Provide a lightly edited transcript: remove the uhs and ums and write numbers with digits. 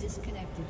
Disconnected.